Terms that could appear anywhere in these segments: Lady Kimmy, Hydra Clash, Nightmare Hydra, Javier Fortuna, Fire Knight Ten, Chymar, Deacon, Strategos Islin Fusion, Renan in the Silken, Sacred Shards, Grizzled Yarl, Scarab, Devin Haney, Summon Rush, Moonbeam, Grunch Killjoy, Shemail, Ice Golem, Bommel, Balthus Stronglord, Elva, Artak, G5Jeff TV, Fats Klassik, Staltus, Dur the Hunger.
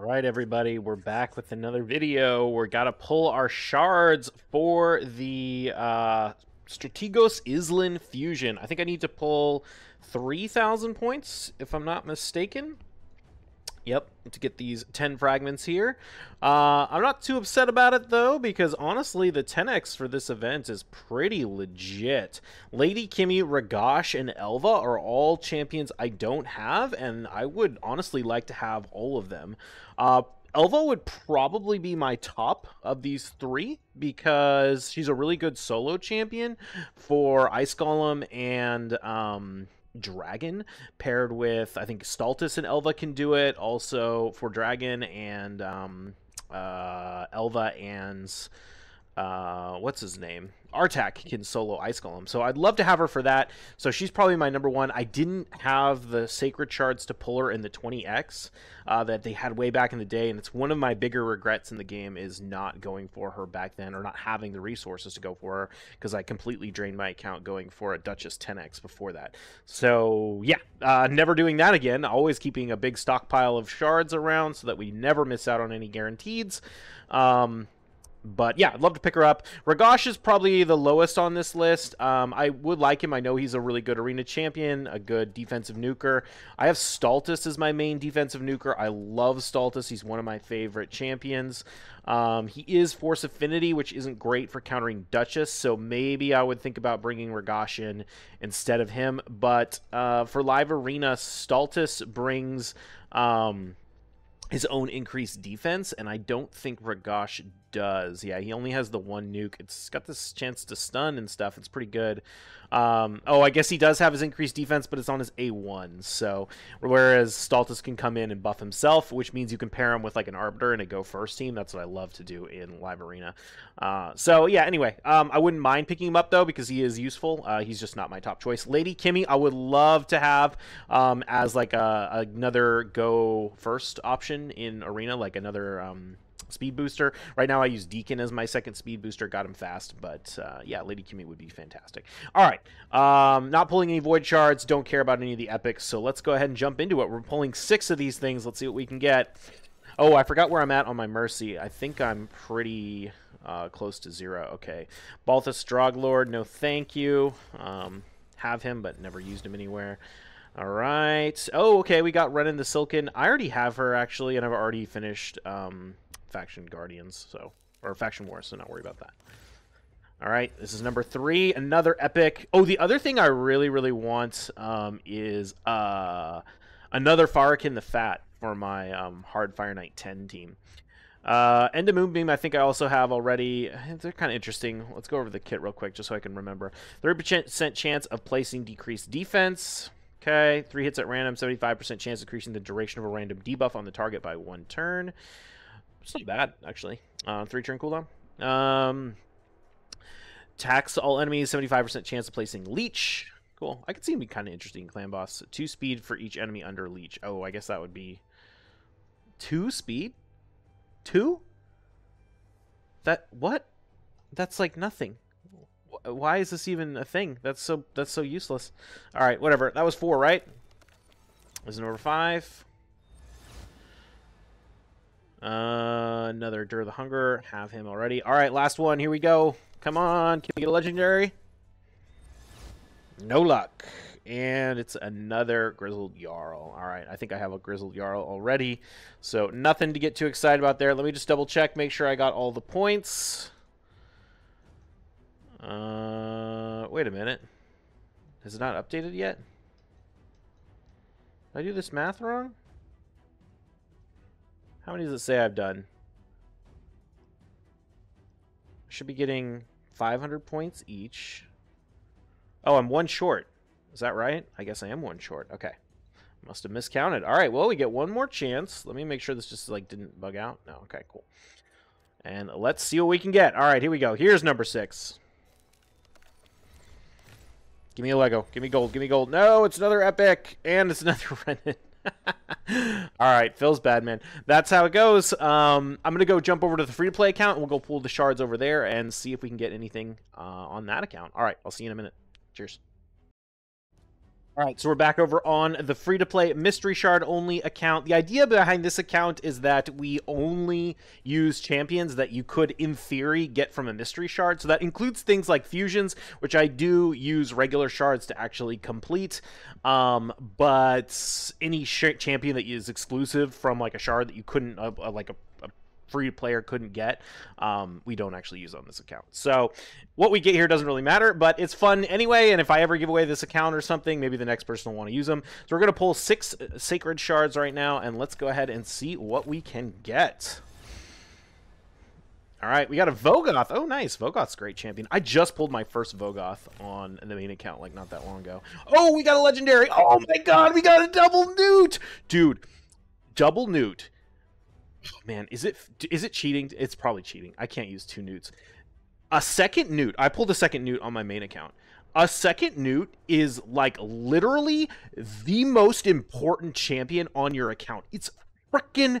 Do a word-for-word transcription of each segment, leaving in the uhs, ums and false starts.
All right, everybody, we're back with another video. We're got to pull our shards for the uh, Strategos Islin Fusion. I think I need to pull three thousand points, if I'm not mistaken. Yep, to get these ten fragments here. Uh, I'm not too upset about it, though, because honestly, the ten X for this event is pretty legit. Lady Kimmy, Ragosh, and Elva are all champions I don't have, and I would honestly like to have all of them. Uh, Elva would probably be my top of these three because she's a really good solo champion for Ice Golem and... Um, Dragon paired with, I think Staltus and Elva can do it also for Dragon, and um, uh, Elva and uh, what's his name? Artak can solo Ice Golem. So I'd love to have her for that. So she's probably my number one. I didn't have the Sacred Shards to pull her in the twenty X uh, that they had way back in the day. And it's one of my bigger regrets in the game is not going for her back then or not having the resources to go for her because I completely drained my account going for a Duchess ten X before that. So yeah, uh, never doing that again. Always keeping a big stockpile of shards around so that we never miss out on any guarantees. Um... But yeah, I'd love to pick her up. Ragosh is probably the lowest on this list. Um, I would like him. I know he's a really good arena champion, a good defensive nuker. I have Staltus as my main defensive nuker. I love Staltus. He's one of my favorite champions. Um, he is Force Affinity, which isn't great for countering Duchess. So maybe I would think about bringing Ragosh in instead of him. But uh, for live arena, Staltus brings... Um, his own increased defense, and I don't think Ragosh does. Yeah, he only has the one nuke. It's got this chance to stun and stuff. It's pretty good. Um, oh, I guess he does have his increased defense, but it's on his A one. So, whereas Staltus can come in and buff himself, which means you can pair him with like an Arbiter and a go first team. That's what I love to do in live arena. Uh, so, yeah, anyway, um, I wouldn't mind picking him up, though, because he is useful. Uh, he's just not my top choice. Lady Kimmy, I would love to have um, as like a, another go first option in arena, like another um speed booster. Right now I use Deacon as my second speed booster. Got him fast, but uh yeah, Lady Kimmy would be fantastic. All right, um not pulling any void shards, don't care about any of the epics, so let's go ahead and jump into it. We're pulling six of these things. Let's see what we can get. Oh, I forgot where I'm at on my mercy. I think I'm pretty uh close to zero. Okay, Balthus Stronglord, no thank you. Um have him but never used him anywhere. All right. Oh, okay. We got Renan in the Silken. I already have her, actually, and I've already finished um, Faction Guardians, so or Faction Wars, so not worry about that. All right. This is number three. Another epic. Oh, the other thing I really, really want um, is uh, another Farakin the Fat for my um, hard Fire Knight ten team. Uh, and a Moonbeam, I think I also have already. They're kind of interesting. Let's go over the kit real quick just so I can remember. thirty percent chance of placing decreased defense. Okay, three hits at random, seventy-five percent chance increasing the duration of a random debuff on the target by one turn. It's not bad, actually. Uh, three-turn cooldown. Um, tax all enemies, seventy-five percent chance of placing Leech. Cool. I could see him be kind of interesting in Clan Boss. Two speed for each enemy under Leech. Oh, I guess that would be two speed? Two? That, what? That's like nothing. Why is this even a thing? That's so that's so useless. All right, whatever. That was four, right? This is number five. Uh, another Dur the Hunger. Have him already. All right, last one. Here we go. Come on. Can we get a legendary? No luck. And it's another Grizzled Yarl. All right, I think I have a Grizzled Yarl already. So nothing to get too excited about there. Let me just double check. Make sure I got all the points. Uh, wait a minute. Is it not updated yet? Did I do this math wrong? How many does it say I've done? I should be getting five hundred points each. Oh, I'm one short. Is that right? I guess I am one short. Okay. Must have miscounted. All right, well, we get one more chance. Let me make sure this just, like, didn't bug out. No, okay, cool. And let's see what we can get. All right, here we go. Here's number six. Give me a Lego. Give me gold. Give me gold. No, it's another epic. And it's another Renan. All right, Phil's bad, man. That's how it goes. Um, I'm going to go jump over to the free-to-play account. And we'll go pull the shards over there and see if we can get anything uh, on that account. All right, I'll see you in a minute. Cheers. All right, so we're back over on the free-to-play Mystery Shard only account. The idea behind this account is that we only use champions that you could, in theory, get from a Mystery Shard. So that includes things like fusions, which I do use regular shards to actually complete. Um, but any sh champion that is exclusive from like a shard that you couldn't, uh, uh, like a free player couldn't get, um, we don't actually use on this account. So what we get here doesn't really matter, but it's fun anyway, and if I ever give away this account or something, maybe the next person will want to use them. So we're going to pull six Sacred Shards right now, and let's go ahead and see what we can get. All right, we got a Vogoth. Oh, nice. Vogoth's a great champion. I just pulled my first Vogoth on the main account, like, not that long ago. Oh, we got a Legendary. Oh, my God, we got a double Newt. Dude, double Newt. Man, is it is it cheating? It's probably cheating. I can't use two Newts. A second Newt. I pulled a second Newt on my main account. A second Newt is like literally the most important champion on your account. It's freaking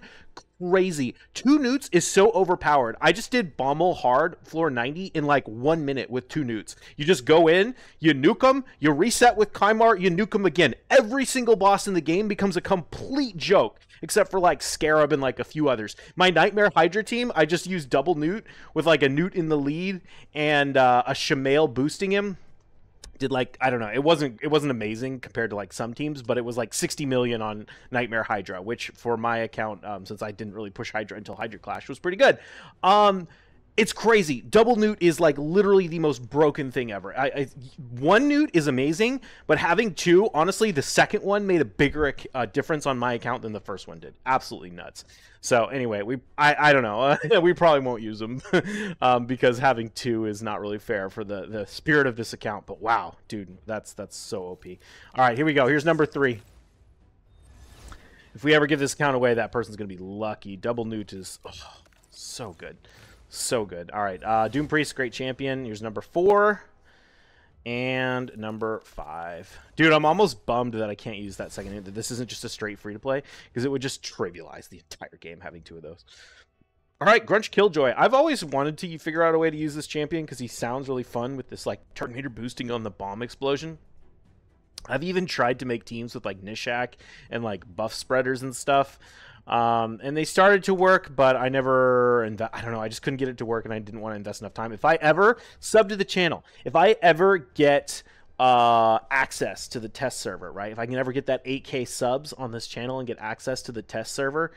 crazy. Two Newts is so overpowered. I just did Bommel hard floor ninety in like one minute with two Newts. You just go in, you nuke them, you reset with Chymar, you nuke them again. Every single boss in the game becomes a complete joke, except for like Scarab and like a few others. My Nightmare Hydra team, I just used double Newt with like a Newt in the lead and uh, a Shemail boosting him. Did like, I don't know, it wasn't it wasn't amazing compared to like some teams, but it was like sixty million on Nightmare Hydra, which for my account, um, since I didn't really push Hydra until Hydra Clash, was pretty good. Um, it's crazy. Double Newt is like literally the most broken thing ever. I, I one Newt is amazing, but having two, honestly, the second one made a bigger uh, difference on my account than the first one did. Absolutely nuts. So anyway, we I, I don't know. Uh, we probably won't use them um, because having two is not really fair for the, the spirit of this account. But wow, dude, that's that's so O P. All right, here we go. Here's number three. If we ever give this account away, that person's going to be lucky. Double Newt is oh, so good. So good. All right. Uh, Doom Priest, great champion. Here's number four. And number five. Dude, I'm almost bummed that I can't use that second. That this isn't just a straight free-to-play, because it would just trivialize the entire game having two of those. All right, Grunch Killjoy. I've always wanted to figure out a way to use this champion, because he sounds really fun with this, like, Terminator boosting on the bomb explosion. I've even tried to make teams with, like, Nishak and, like, buff spreaders and stuff. Um, and they started to work, but I never, and I don't know, I just couldn't get it to work, and I didn't want to invest enough time. If I ever sub to the channel, if I ever get uh, access to the test server, right? If I can ever get that eight K subs on this channel and get access to the test server,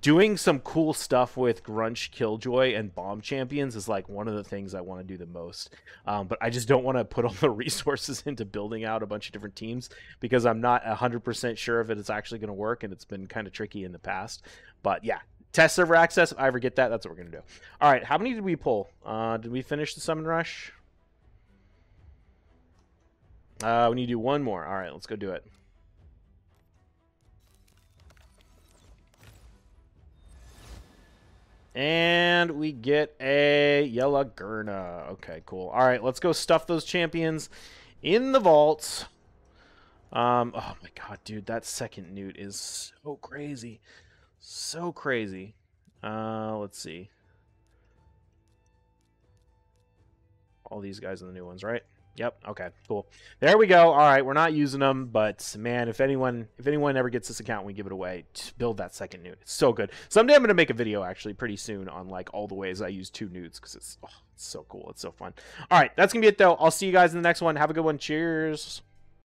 doing some cool stuff with Grunch Killjoy and Bomb Champions is like one of the things I want to do the most. Um, but I just don't want to put all the resources into building out a bunch of different teams because I'm not one hundred percent sure if it's actually going to work, and it's been kind of tricky in the past. But yeah, test server access, if I ever get that, that's what we're going to do. All right, how many did we pull? Uh, did we finish the Summon Rush? Uh, we need to do one more. All right, let's go do it. And we get a Yelagurna. Okay, cool. All right, let's go stuff those champions in the vaults. Um, oh, my God, dude. That second Newt is so crazy. So crazy. Uh, let's see. All these guys are the new ones, right? Yep. Okay, cool. There we go. All right, we're not using them, but man, if anyone if anyone ever gets this account and we give it away, build that second Newt. It's so good. Someday I'm going to make a video actually pretty soon on like all the ways I use two Newts, because it's, oh, it's so cool. It's so fun. All right, that's going to be it though. I'll see you guys in the next one. Have a good one. Cheers.